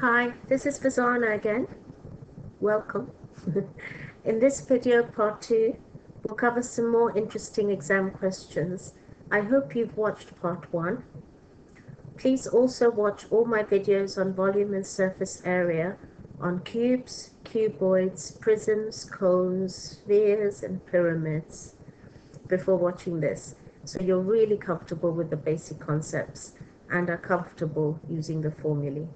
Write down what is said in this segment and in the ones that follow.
Hi, this is Farzana again. Welcome. In this video, part 2, we'll cover some more interesting exam questions. I hope you've watched part 1. Please also watch all my videos on volume and surface area, on cubes, cuboids, prisms, cones, spheres, and pyramids before watching this, so you're really comfortable with the basic concepts and are comfortable using the formulae.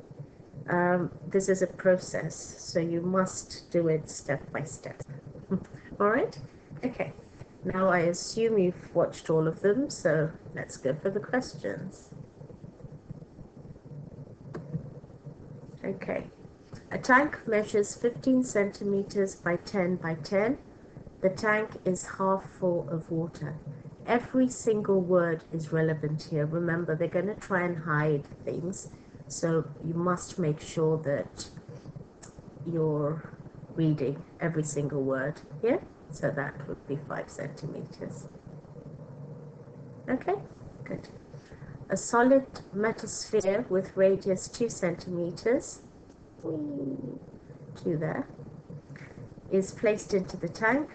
This is a process, so you must do it step by step. All right? Okay. Now I assume you've watched all of them, so let's go for the questions. Okay. A tank measures 15 centimeters by 10 by 10. The tank is half full of water. Every single word is relevant here. Remember, they're going to try and hide things. So you must make sure that you're reading every single word here. Yeah? So that would be 5 centimeters. Okay, good. A solid metal sphere with radius 2 centimeters, two there, is placed into the tank.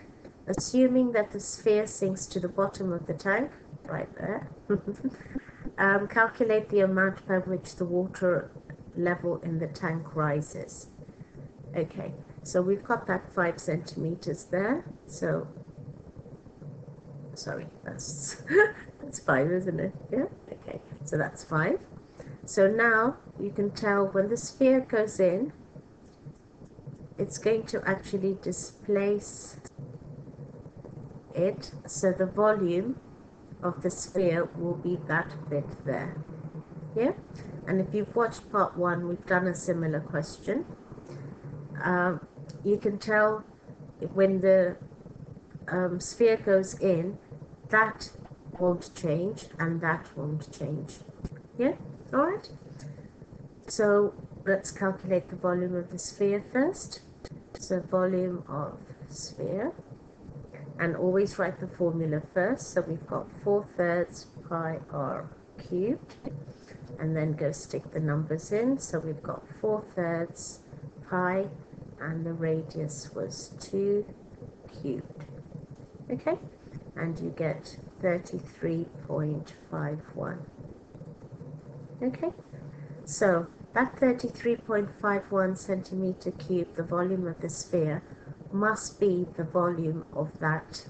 Assuming that the sphere sinks to the bottom of the tank, right there, calculate the amount by which the water level in the tank rises. Okay, so we've got that 5 centimeters there. So, sorry, that's that's 5, isn't it? Yeah. Okay, so that's 5. So now you can tell when the sphere goes in, it's going to actually displace it. So the volume of the sphere will be that bit there, yeah? And if you've watched part 1, we've done a similar question. You can tell when the sphere goes in, that won't change and that won't change, yeah? All right, so let's calculate the volume of the sphere first. So volume of sphere, and always write the formula first. So we've got 4/3 pi r cubed, and then go stick the numbers in. So we've got 4/3 pi, and the radius was 2 cubed. Okay, and you get 33.51. Okay, so that 33.51 centimeter cubed, the volume of the sphere, must be the volume of that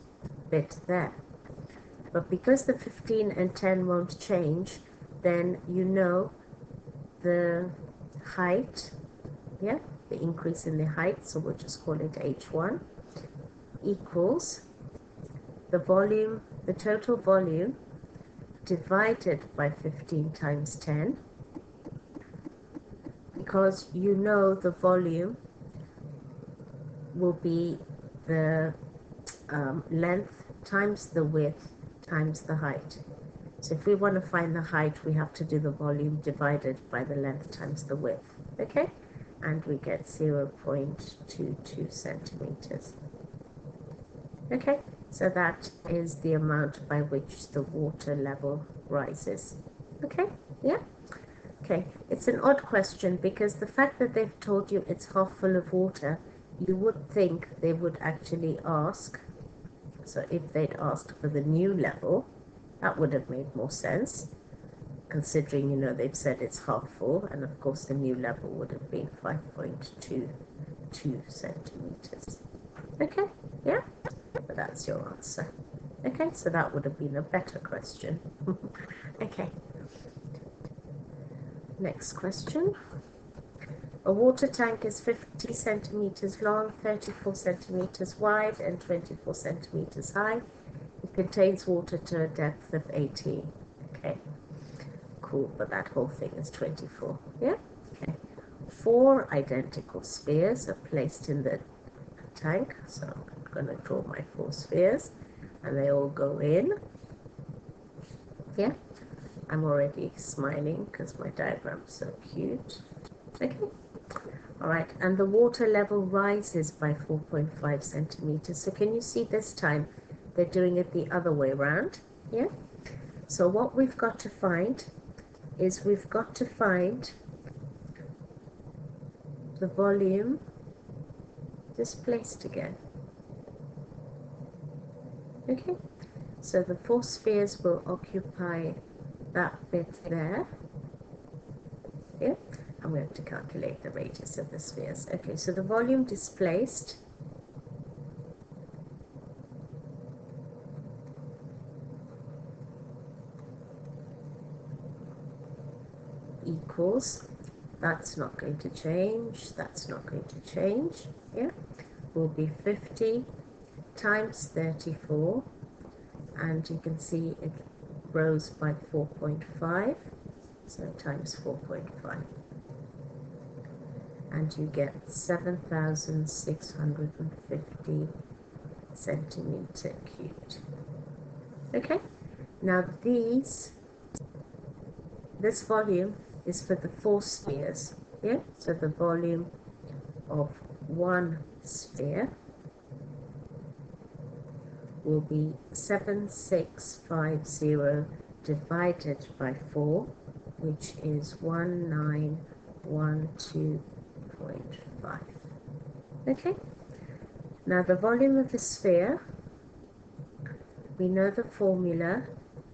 bit there. But because the 15 and 10 won't change, then you know the height, yeah, the increase in the height, so we'll just call it H1, equals the volume, the total volume, divided by 15 times 10, because you know the volume will be the length times the width times the height. So if we want to find the height, we have to do the volume divided by the length times the width, okay? And we get 0.22 centimeters. Okay, so that is the amount by which the water level rises. Okay, yeah? Okay, it's an odd question because the fact that they've told you it's half full of water, you would think they would actually ask. So if they'd asked for the new level, that would have made more sense, considering, you know, they've said it's half full, and of course the new level would have been 5.22 centimeters. Okay, yeah, but that's your answer. Okay, so that would have been a better question. Okay, next question. A water tank is 50 centimeters long, 34 centimeters wide, and 24 centimeters high. It contains water to a depth of 18. Okay, cool, but that whole thing is 24, yeah? Okay, 4 identical spheres are placed in the tank. So I'm going to draw my 4 spheres, and they all go in, yeah? I'm already smiling because my diagram's so cute. Okay. All right, and the water level rises by 4.5 centimeters. So can you see this time they're doing it the other way around? Yeah. So what we've got to find is we've got to find the volume displaced again. Okay, so the four spheres will occupy that bit there. Yeah, and we have to calculate the radius of the spheres. Okay, so the volume displaced equals, that's not going to change, that's not going to change, yeah, will be 50 times 34, and you can see it rose by 4.5, so times 4.5, and you get 7,650 centimeter cubed. Okay, now this volume is for the four spheres, yeah, so the volume of one sphere will be 7,650 divided by 4, which is 1912.5. okay, now the volume of the sphere, we know the formula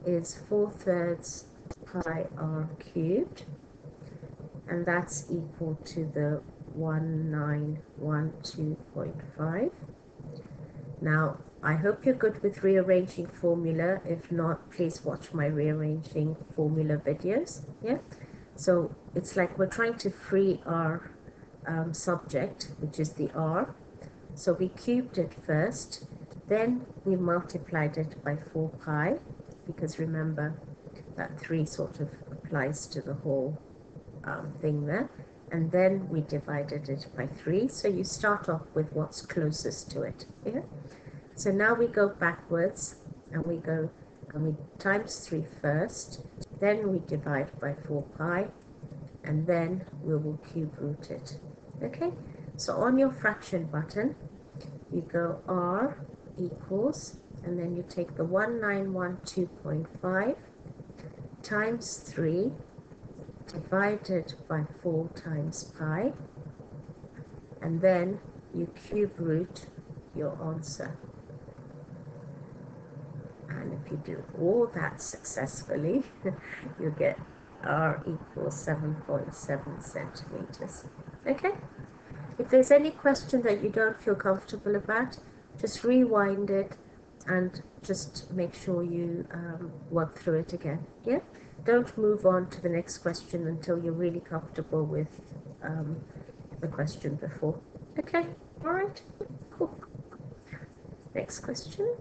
is 4/3 pi r cubed, and that's equal to the 1912.5. Now, I hope you're good with rearranging formula. If not, please watch my rearranging formula videos. Yeah, so it's like we're trying to free our subject, which is the r. So we cubed it first, then we multiplied it by 4 pi, because remember that 3 sort of applies to the whole thing there, and then we divided it by 3. So you start off with what's closest to it. Yeah. So now we go backwards, and we go and we times 3 first, then we divide by 4 pi, and then we will cube root it. Okay, so on your fraction button, you go r equals, and then you take the 1912.5 times 3 divided by 4 times pi, and then you cube root your answer. And if you do all that successfully, you get r equals 7.7 centimeters. Okay, if there's any question that you don't feel comfortable about, just rewind it and just make sure you work through it again. Yeah, don't move on to the next question until you're really comfortable with the question before. Okay, all right, cool. Next question.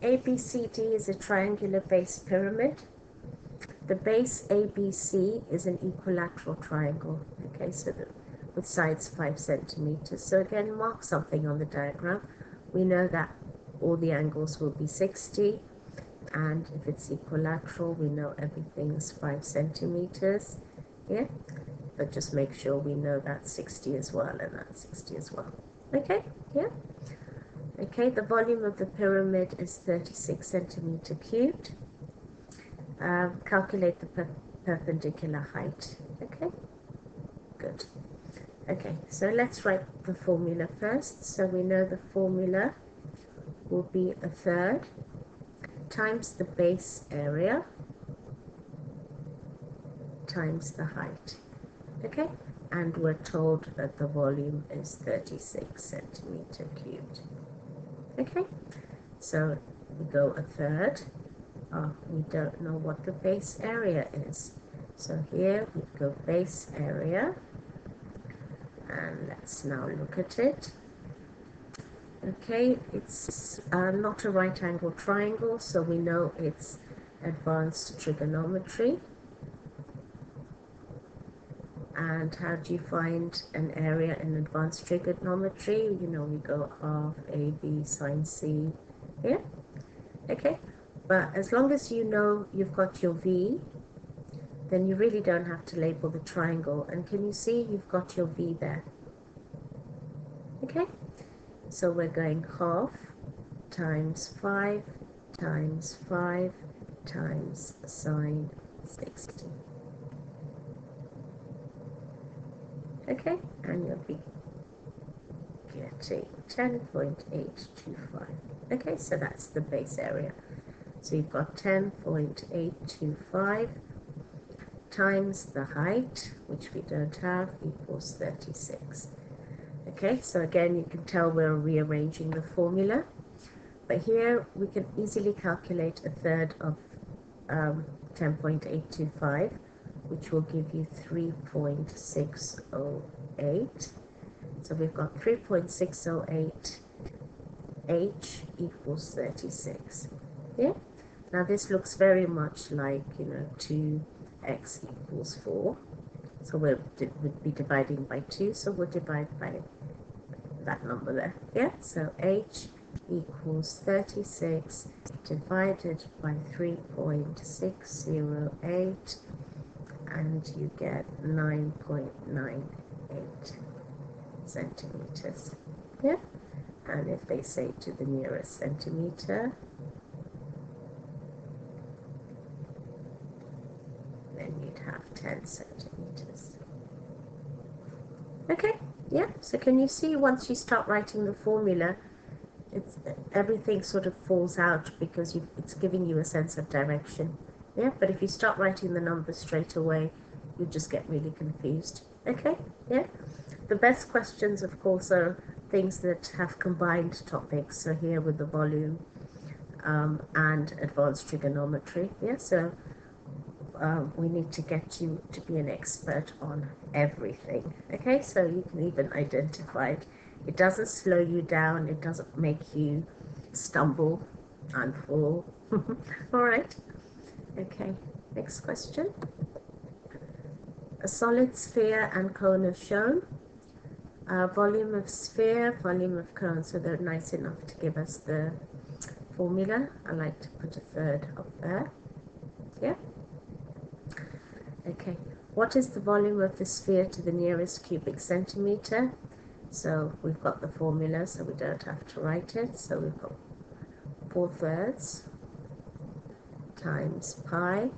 ABCD is a triangular base pyramid. The base ABC is an equilateral triangle. Okay, so with sides 5 centimeters. So again, mark something on the diagram. We know that all the angles will be 60, and if it's equilateral, we know everything is 5 centimeters. Yeah, but just make sure we know that 60 as well, and that 60 as well. Okay, yeah. Okay, the volume of the pyramid is 36 centimeter cubed. Calculate the perpendicular height. Okay, good. Okay, so let's write the formula first. So we know the formula will be 1/3 times the base area times the height. Okay, and we're told that the volume is 36 centimeter cubed. Okay, so we go 1/3. We don't know what the base area is. So here we go base area. And let's now look at it. Okay, it's not a right angle triangle, so we know it's advanced trigonometry. And how do you find an area in advanced trigonometry? You know, we go half AB sine C here. Okay, but as long as you know you've got your V, then you really don't have to label the triangle. And can you see you've got your V there? Okay, so we're going half times 5 times 5 times sine 60. Okay, and you'll be getting 10.825. Okay, so that's the base area. So you've got 10.825 times the height, which we don't have, equals 36. Okay, so again, you can tell we're rearranging the formula, but here we can easily calculate a third of 10.825, which will give you 3.608. So we've got 3.608 h equals 36. Yeah. Now this looks very much like, you know, 2x equals 4. So we'll be dividing by 2, so we'll divide by that number there. Yeah. So h equals 36 divided by 3.608, and you get 9.98 centimeters. Yeah. And if they say to the nearest centimeter, then you'd have 10 centimeters. Okay, yeah, so can you see once you start writing the formula, it's, everything sort of falls out because it's giving you a sense of direction. Yeah, but if you start writing the numbers straight away, you just get really confused. Okay, yeah. The best questions, of course, are things that have combined topics, so here with the volume and advanced trigonometry. Yeah, so we need to get you to be an expert on everything. Okay, so you can even identify it. It doesn't slow you down, it doesn't make you stumble and fall. All right, okay, next question. A solid sphere and cone is shown. Volume of sphere, volume of cone, so they're nice enough to give us the formula. I like to put a third up there. Yeah. Okay. What is the volume of the sphere to the nearest cubic centimeter? So we've got the formula, so we don't have to write it. So we've got 4/3 times pi,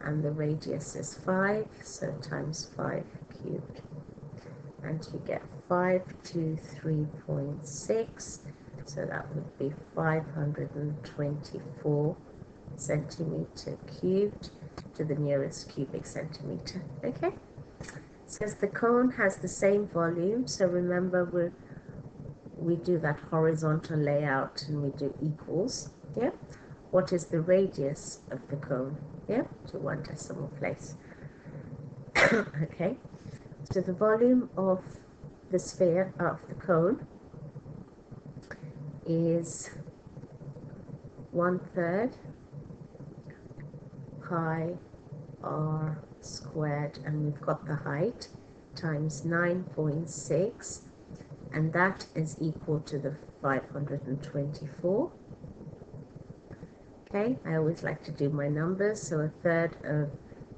and the radius is 5, so times 5 cubed. And you get 523.6, so that would be 524 centimeter cubed to the nearest cubic centimeter. Okay, says the cone has the same volume, so remember we do that horizontal layout and we do equals. Yeah, what is the radius of the cone? Yeah, to 1 decimal place. Okay. So the volume of the sphere, of the cone, is 1/3 pi r squared, and we've got the height, times 9.6, and that is equal to the 524. Okay, I always like to do my numbers, so 1/3 of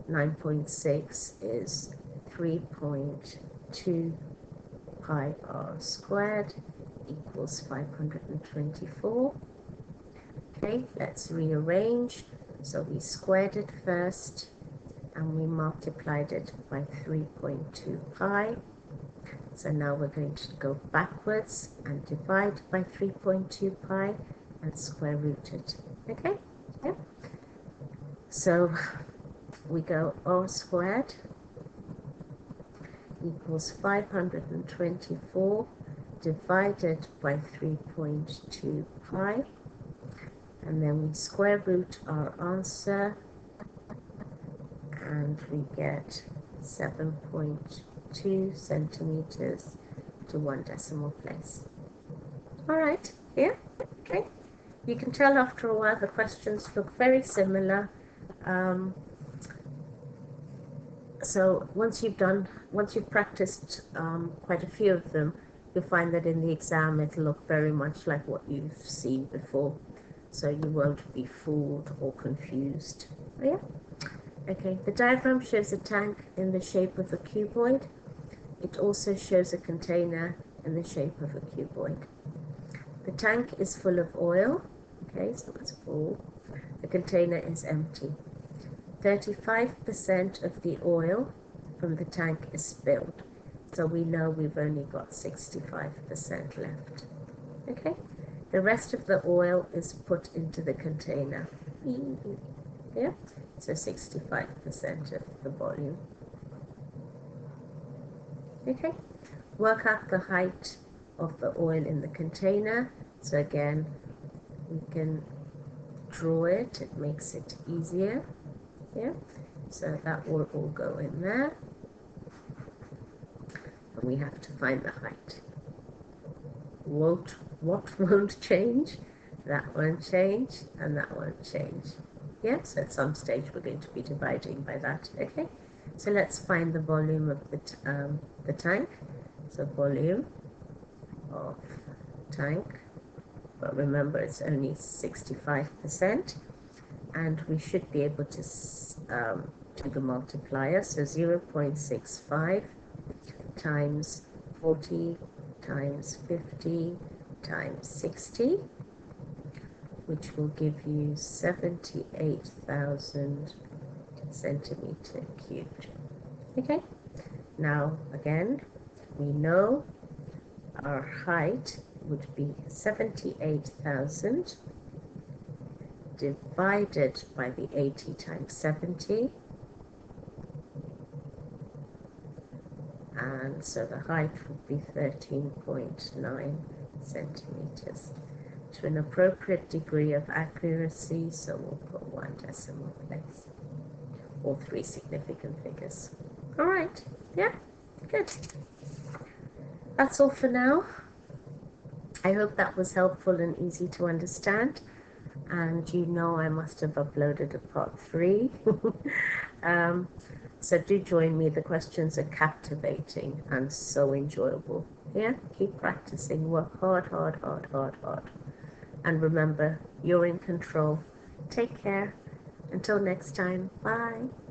9.6 is 3.2 pi r squared equals 524. Okay, let's rearrange. So we squared it first and we multiplied it by 3.2 pi. So now we're going to go backwards and divide by 3.2 pi and square root it. Okay, yeah. So we go r squared equals 524 divided by 3.2 pi, and then we square root our answer and we get 7.2 centimeters to 1 decimal place. All right, yeah, okay. You can tell after a while the questions look very similar. So once you've practiced quite a few of them, you'll find that in the exam it'll look very much like what you've seen before, so you won't be fooled or confused. Yeah. Okay, the diagram shows a tank in the shape of a cuboid. It also shows a container in the shape of a cuboid. The tank is full of oil. Okay, so that's full. The container is empty. 35% of the oil from the tank is spilled. So we know we've only got 65% left. Okay, the rest of the oil is put into the container. Yeah, so 65% of the volume. Okay, work out the height of the oil in the container. So again, we can draw it, it makes it easier. Yeah, so that will all go in there. And we have to find the height. What won't change? That won't change, and that won't change. Yeah, so at some stage we're going to be dividing by that. Okay, so let's find the volume of the tank. So volume of tank, but remember it's only 65%, and we should be able to do the multiplier. So 0.65 times 40 times 50 times 60, which will give you 78,000 centimeter cubed. Okay, now again, we know our height would be 78,000 divided by the 80 times 70, and so the height would be 13.9 centimeters. To an appropriate degree of accuracy, so we'll put 1 decimal place, or 3 significant figures. All right, yeah, good. That's all for now. I hope that was helpful and easy to understand. And you know I must have uploaded a part 3. So do join me. The questions are captivating and so enjoyable. Yeah, keep practicing. Work hard, hard, hard, hard, hard. And remember, you're in control. Take care. Until next time. Bye.